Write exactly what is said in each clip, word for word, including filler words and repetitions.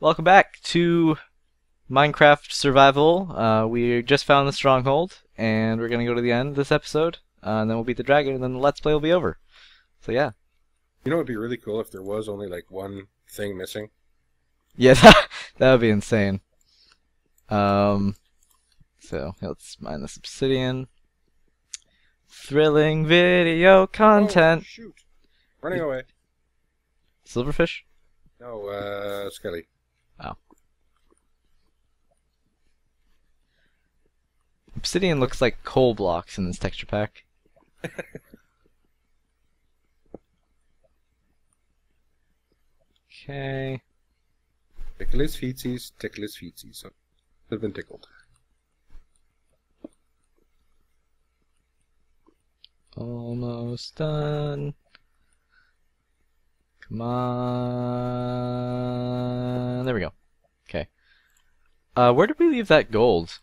Welcome back to Minecraft Survival. Uh, we just found the stronghold, and we're going to go to the end of this episode, uh, and then we'll beat the dragon, and then the Let's Play will be over. So, yeah. You know what would be really cool if there was only, like, one thing missing? Yeah, that, that would be insane. Um, so, let's mine this obsidian. Thrilling video content. Oh, shoot. Running away. Silverfish? No, uh, Skelly. Oh. Obsidian looks like coal blocks in this texture pack. Okay. Ticklish feetsies, ticklish feetsies. They've been tickled. Almost done. Come on. There we go. Okay. Uh, where did we leave that gold?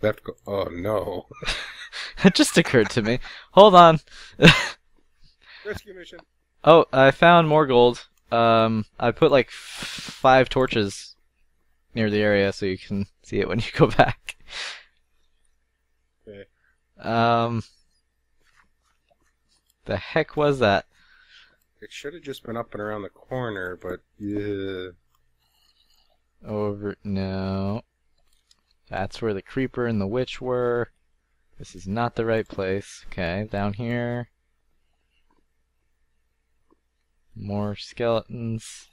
Left go oh, no. It just occurred to me. Hold on. Rescue mission. Oh, I found more gold. Um, I put like f five torches near the area so you can see it when you go back. Okay. Um, the heck was that? It should have just been up and around the corner, but yeah. Over no. That's where the creeper and the witch were. This is not the right place. Okay, down here. More skeletons.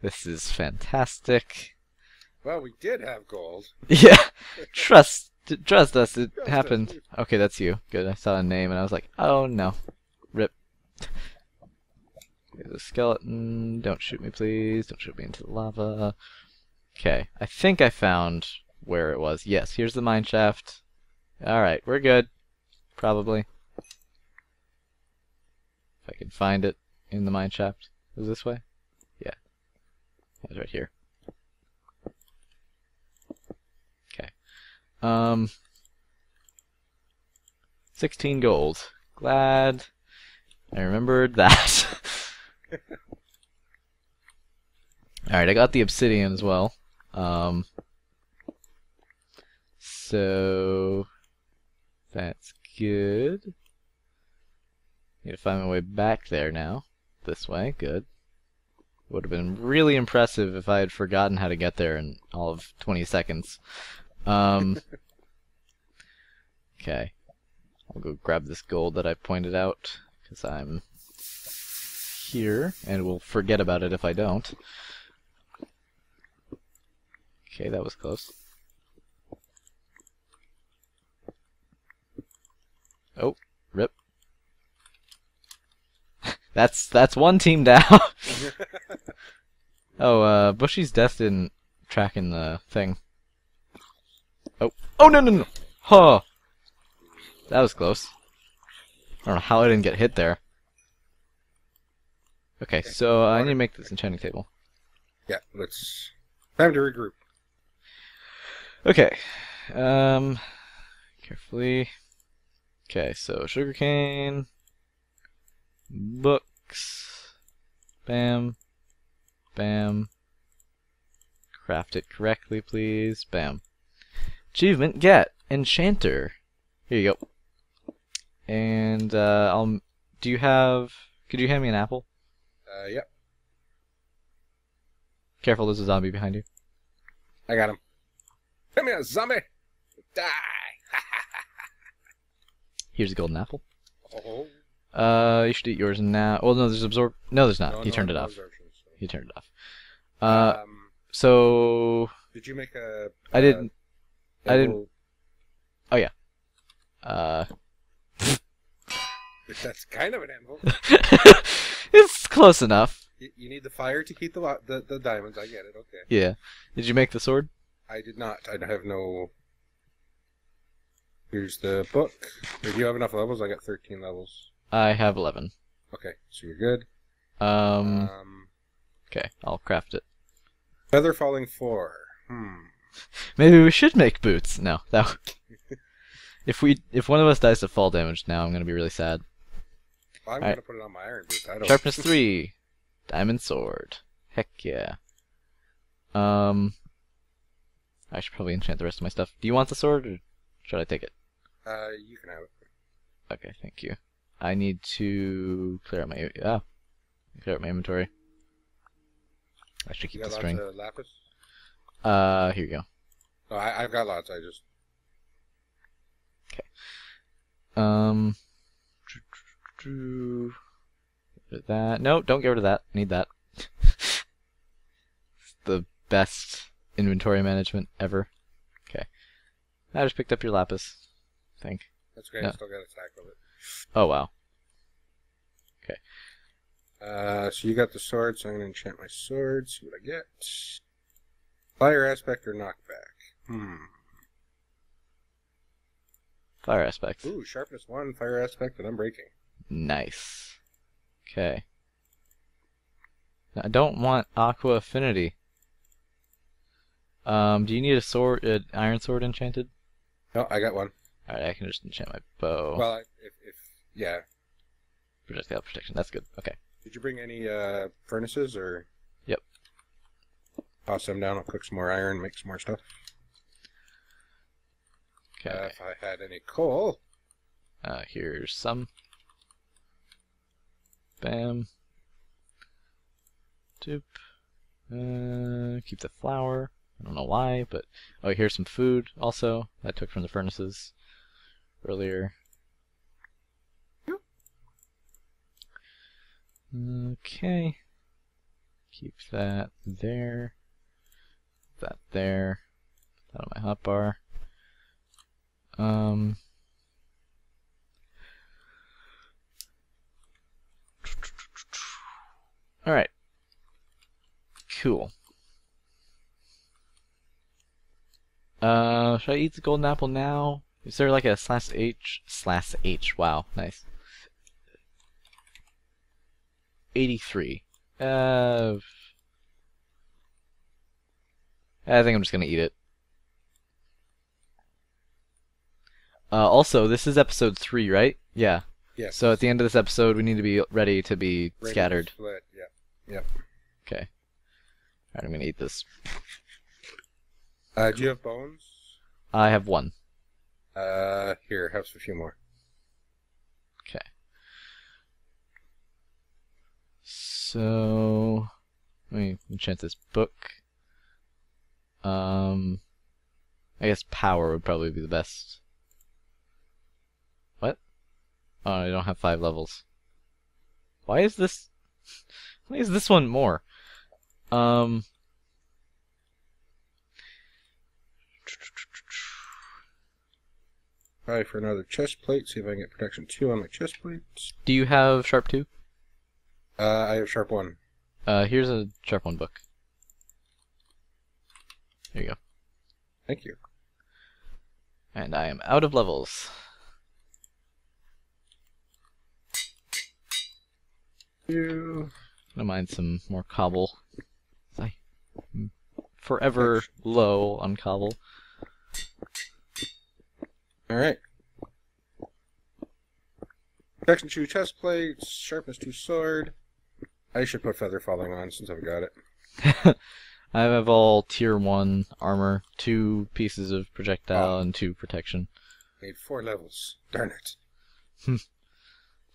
This is fantastic. Well, we did have gold. Yeah. Trust trust us, it trust happened. Us. Okay, that's you. Good. I saw a name and I was like, oh no. Rip. There's a skeleton. Don't shoot me, please. Don't shoot me into the lava. Okay, I think I found where it was. Yes, here's the mine shaft. Alright, we're good. Probably. If I can find it in the mine shaft. Is it this way? Yeah. It's right here. Okay. Um, sixteen gold. Glad I remembered that. Alright, I got the obsidian as well. Um, so that's good. Need to find my way back there now. This way, good. Would have been really impressive if I had forgotten how to get there in all of twenty seconds. Um, okay. I'll go grab this gold that I pointed out, because I'm here, and we'll forget about it if I don't. Okay, that was close. Oh, rip. that's that's one team down. Oh, uh, Bushy's death didn't track in the thing. Oh, oh no no no! Huh. That was close. I don't know how I didn't get hit there. Okay, so uh, I need to make this enchanting table. Yeah, let's... Time to regroup. Okay. Um, carefully. Okay, so sugarcane. Books. Bam. Bam. Craft it correctly, please. Bam. Achievement, get. Enchanter. Here you go. And, uh, I'll... Do you have... Could you hand me an apple? Uh, yep. Careful, there's a zombie behind you. I got him. Come here, zombie! Die! Here's a golden apple. Oh. Uh, you should eat yours now. Well, no, there's absorb. No, there's not. No, he no, turned it no off. He turned it off. Uh, um, so. Did you make a? I didn't. I didn't. Oh yeah. Uh. That's kind of an anvil. It's close enough. You, you need the fire to keep the, the the diamonds. I get it. Okay. Yeah. Did you make the sword? I did not. I have no. Here's the book. If you have enough levels, I got thirteen levels. I have eleven. Okay, so you're good. Um. um okay, I'll craft it. Feather falling four. Hmm. Maybe we should make boots. No, that. if we if one of us dies to fall damage, now I'm gonna be really sad. Well, I'm All gonna right. put it on my iron boot. I don't Sharpness three, diamond sword. Heck yeah. Um, I should probably enchant the rest of my stuff. Do you want the sword, or should I take it? Uh, you can have it. Okay, thank you. I need to clear out my ah, clear out my inventory. I should keep you got the string. Lots of lapis? Uh, here you go. Oh, I, I've got lots. I just. Okay. Um. Get rid of that. No, don't get rid of that. I need that. It's the best inventory management ever. Okay. I just picked up your lapis. I think. That's great. No. I still got a stack of it. Oh wow. Okay. Uh, so you got the sword, so I'm gonna enchant my sword. See what I get. Fire aspect or knockback. Hmm. Fire aspect. Ooh, sharpness one, fire aspect, and I'm breaking. Nice. Okay. Now, I don't want aqua affinity. Um, do you need a sword, an iron sword enchanted? No, I got one. All right, I can just enchant my bow. Well, if if yeah. Projectile protection. That's good. Okay. Did you bring any uh, furnaces or? Yep. Toss them down. I'll cook some more iron. Make some more stuff. Okay. Uh, if I had any coal. Uh, here's some. Bam. Doop. Uh, keep the flour. I don't know why, but oh, here's some food also that I took from the furnaces earlier. Okay. Keep that there. That there. Put that on my hotbar. Um. All right. Cool. Uh, should I eat the golden apple now? Is there like a slash H? Slash H. Wow, nice. eighty-three. Uh, I think I'm just gonna eat it. Uh, also, this is episode three, right? Yeah. Yeah. So at the end of this episode, we need to be ready to be ready scattered. To split. Yeah. Yep. Okay. All right, I'm gonna eat this. Uh, do you have bones? I have one. Uh, here, have a few more. Okay. So, let me enchant this book. Um, I guess power would probably be the best. What? Oh, I don't have five levels. Why is this? Why is this one more? Um. Probably for another chest plate, see if I can get protection two on my chest plates. Do you have sharp two? Uh, I have sharp one. Uh, here's a sharp one book. There you go. Thank you. And I am out of levels. Thank you. I'm gonna mine some more cobble. I'm forever low on cobble. Alright. Protection two chest plates, sharpness two sword. I should put feather falling on since I've got it. I have all tier one armor, two pieces of projectile, oh. and two protection. Need four levels. Darn it. There's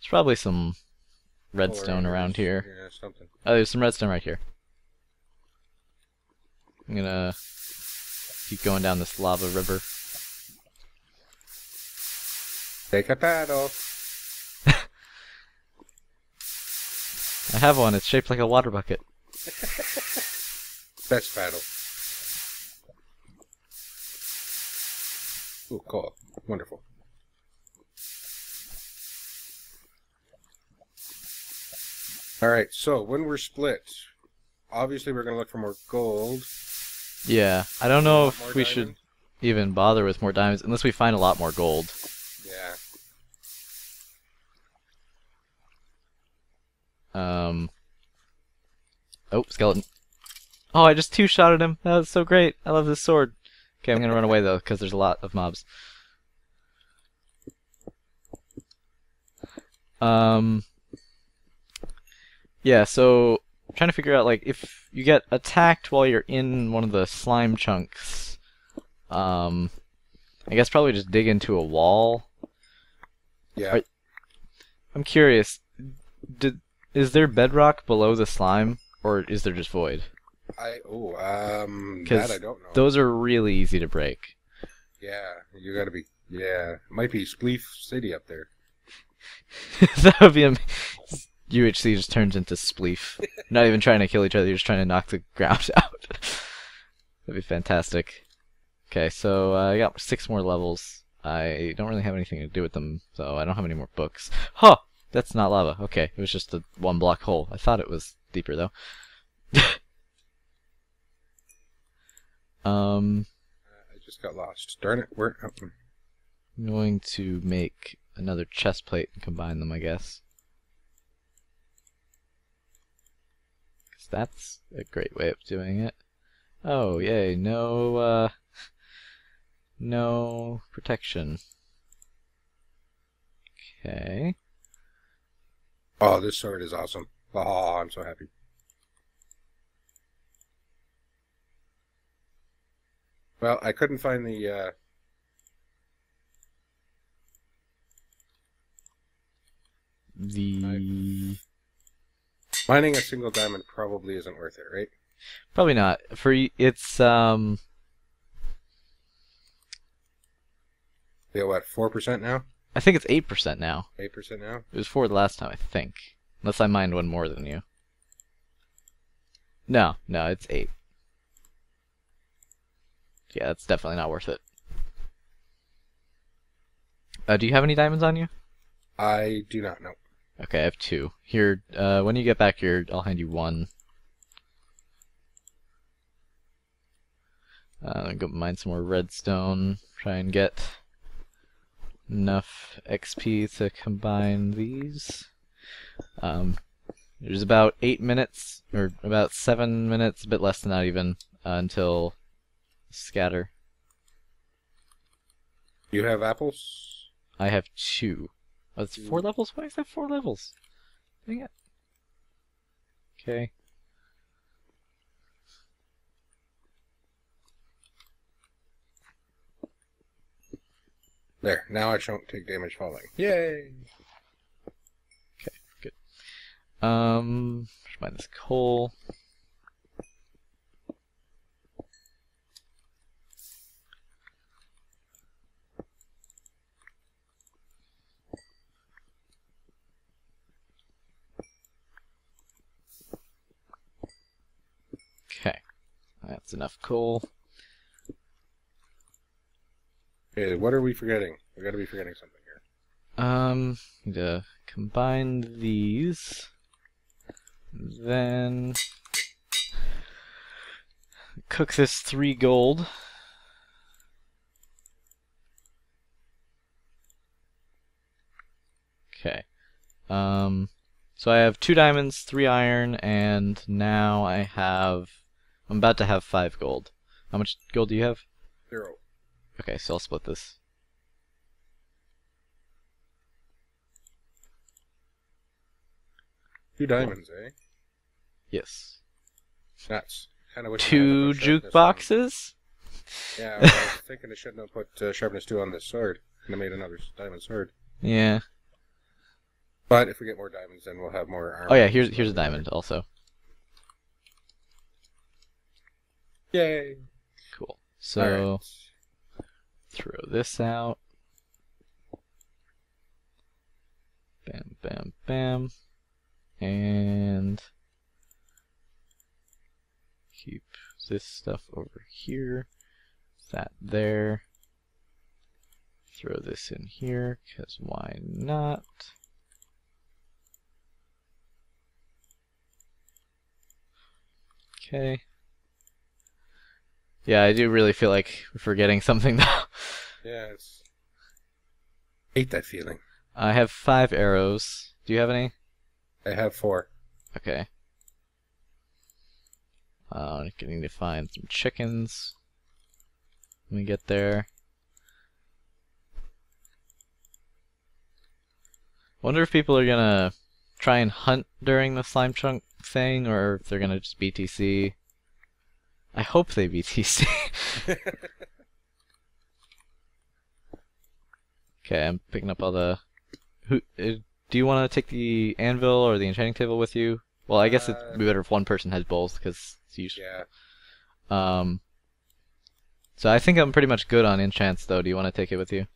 probably some redstone four around here. Yeah, something. Oh, there's some redstone right here. I'm gonna keep going down this lava river. Take a paddle. I have one. It's shaped like a water bucket. Best paddle. Ooh, cool. Wonderful. Alright, so when we're split, obviously we're going to look for more gold. Yeah, I don't know if we diamond. should even bother with more diamonds unless we find a lot more gold. Yeah. Um. Oh, skeleton. Oh, I just two-shotted him. That was so great. I love this sword. Okay, I'm gonna run away, though, because there's a lot of mobs. Um. Yeah, so I'm trying to figure out, like, if you get attacked while you're in one of the slime chunks, um, I guess probably just dig into a wall. Yeah. Are, I'm curious, did, is there bedrock below the slime, or is there just void? I oh um that I don't know. Those are really easy to break. Yeah, you gotta be. Yeah, it might be Spleef City up there. That would be amazing. U H C just turns into Spleef. Not even trying to kill each other; you're just trying to knock the ground out. That'd be fantastic. Okay, so uh, I got six more levels. I don't really have anything to do with them, so I don't have any more books. Huh! That's not lava. Okay, it was just a one block hole. I thought it was deeper though. Um, uh, I just got lost. Darn it! Where? Oh. I'm going to make another chest plate and combine them, I guess. Cause that's a great way of doing it. Oh, yay! No, uh, no protection. Okay. Oh, this sword is awesome. Oh, I'm so happy. Well, I couldn't find the, uh... The... Mining a single diamond probably isn't worth it, right? Probably not. For it's, um... They're what, four percent now? I think it's eight percent now. eight percent now? It was four the last time, I think. Unless I mined one more than you. No, no, it's eight. Yeah, that's definitely not worth it. Uh, do you have any diamonds on you? I do not, know. Okay, I have two. Here, uh, when you get back here, I'll hand you one. Uh, go mine some more redstone. Try and get enough X P to combine these. Um, there's about eight minutes, or about seven minutes, a bit less than that even, uh, until... Scatter. You have apples? I have two. Oh, that's four levels? Why is that four levels? Dang it. Okay. There. Now I shan't take damage falling. Yay! Okay, good. Um, just mine this coal. That's enough coal. Okay, what are we forgetting? We gotta be forgetting something here. Um, need to combine these. Then cook this three gold. Okay. Um, so I have two diamonds, three iron, and now I have. I'm about to have five gold. How much gold do you have? Zero. Okay, so I'll split this. Two diamonds, eh? Yes. That's kind of two jukeboxes? Yeah, well, I was thinking I shouldn't have put uh, sharpness two on this sword. And I made another diamond sword. Yeah. But if we get more diamonds, then we'll have more armor. Oh yeah, here's here's a diamond also. Yay! Cool. So, right. Throw this out. Bam, bam, bam. And keep this stuff over here. That there. Throw this in here, because why not? Okay. Yeah, I do really feel like we're forgetting something, though. Yes. Hate that feeling. I have five arrows. Do you have any? I have four. Okay. Uh, I'm getting to find some chickens. Let me get there. Wonder if people are gonna try and hunt during the slime chunk thing, or if they're gonna just B T C. I hope they B T C. Okay, I'm picking up all the. Who uh, do you want to take the anvil or the enchanting table with you? Well, I guess uh, it'd be better if one person has both, because it's useful. Yeah. Um. So I think I'm pretty much good on enchants, though. Do you want to take it with you?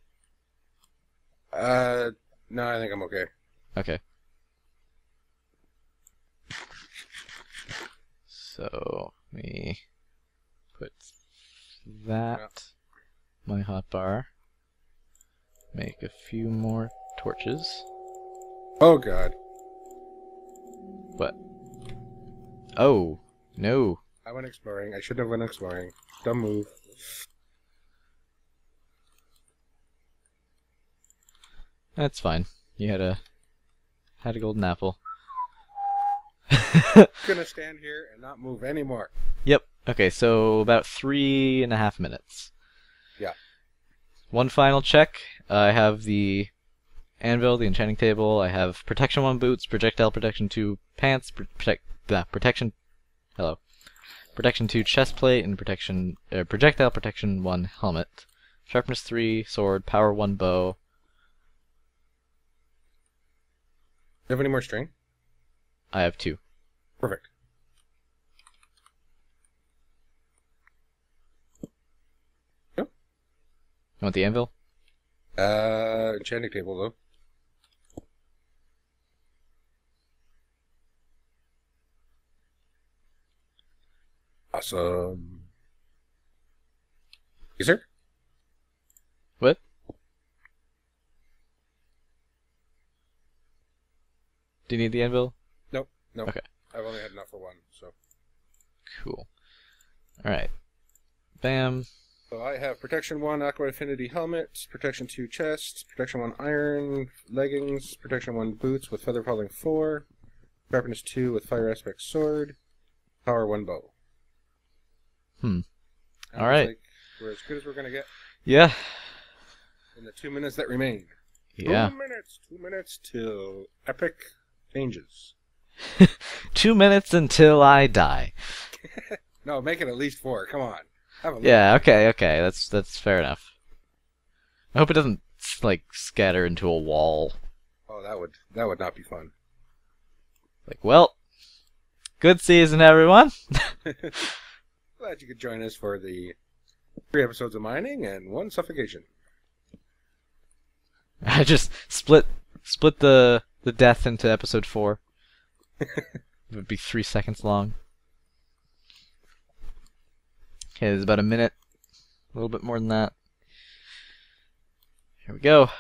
Uh, no, I think I'm okay. Okay. So let me put that yeah. my hotbar. Make a few more torches. Oh god. What? Oh no. I went exploring. I shouldn't have went exploring. Dumb move. That's fine. You had a had a golden apple. I'm gonna stand here and not move anymore. Yep. Okay, so about three and a half minutes. Yeah. One final check. Uh, I have the anvil, the enchanting table. I have protection one boots, projectile protection two pants, protect uh, protection. Hello. Protection two chest plate and protection uh, projectile protection one helmet. Sharpness three sword, power one bow. Do you have any more string? I have two. Perfect. Yep. You want the anvil? Uh, enchanting table, though. Awesome. Yes, sir? What? Do you need the anvil? Nope. Nope. Okay. I've only had enough for one, so. Cool. Alright. Bam. So I have Protection one Aqua Affinity Helmet, Protection two Chest, Protection one Iron Leggings, Protection one Boots with Feather Falling four, Sharpness two with Fire Aspect Sword, Power one Bow. Hmm. Alright. Like we're as good as we're going to get. Yeah. In the two minutes that remain. Yeah. Two minutes, two minutes till epic changes. Two minutes until I die. No, make it at least four. Come on. Have a yeah. Look. Okay. Okay. That's that's fair enough. I hope it doesn't like scatter into a wall. Oh, that would that would not be fun. Like, well, good season, everyone. Glad you could join us for the three episodes of mining and one suffocation. I just split split the the death into episode four. It would be three seconds long. Okay, there's about a minute. A little bit more than that. Here we go.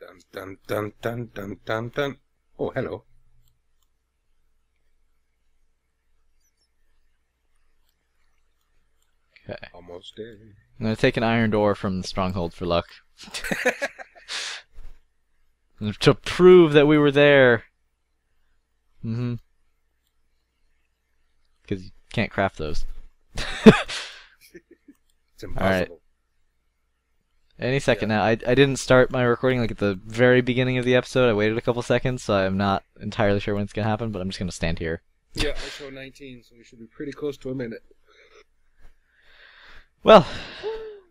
Dun dun dun dun dun dun dun. Oh, hello. Okay. Almost there. I'm gonna take an iron door from the stronghold for luck. To prove that we were there. Mm-hmm. Because you can't craft those. It's impossible. All right. Any second yeah. now. I, I didn't start my recording like at the very beginning of the episode. I waited a couple seconds, so I'm not entirely sure when it's going to happen, but I'm just going to stand here. Yeah, I show nineteen, so we should be pretty close to a minute. Well,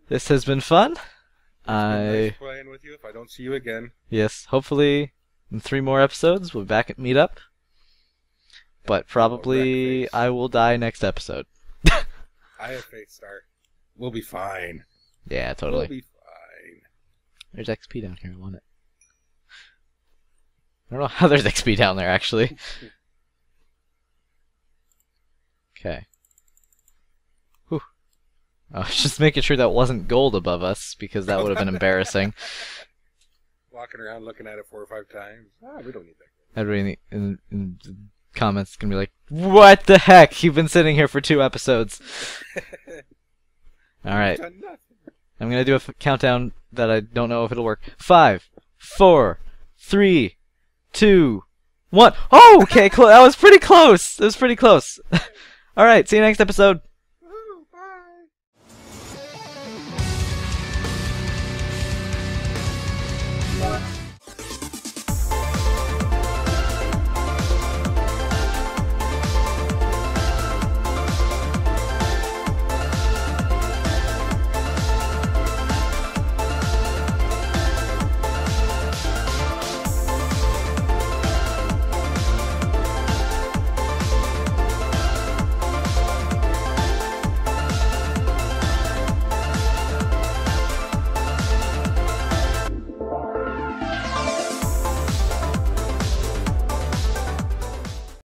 this has been fun. It's been I... nice playing with you if I don't see you again. Yes, hopefully in three more episodes we'll be back at Meetup. But probably I will die next episode. I have faith, Star. We'll be fine. Yeah, totally. We'll be fine. There's X P down here. I want it. I don't know how there's X P down there, actually. Okay. Whew. I was just making sure that wasn't gold above us, because that would have been embarrassing. Walking around looking at it four or five times. Ah, we don't need that. Everybody in the... In, in, comments gonna be like, what the heck? You've been sitting here for two episodes. All right, I'm gonna do a countdown that I don't know if it'll work. Five, four, three, two, one. Oh, okay, that was pretty close. That was pretty close. All right, see you next episode.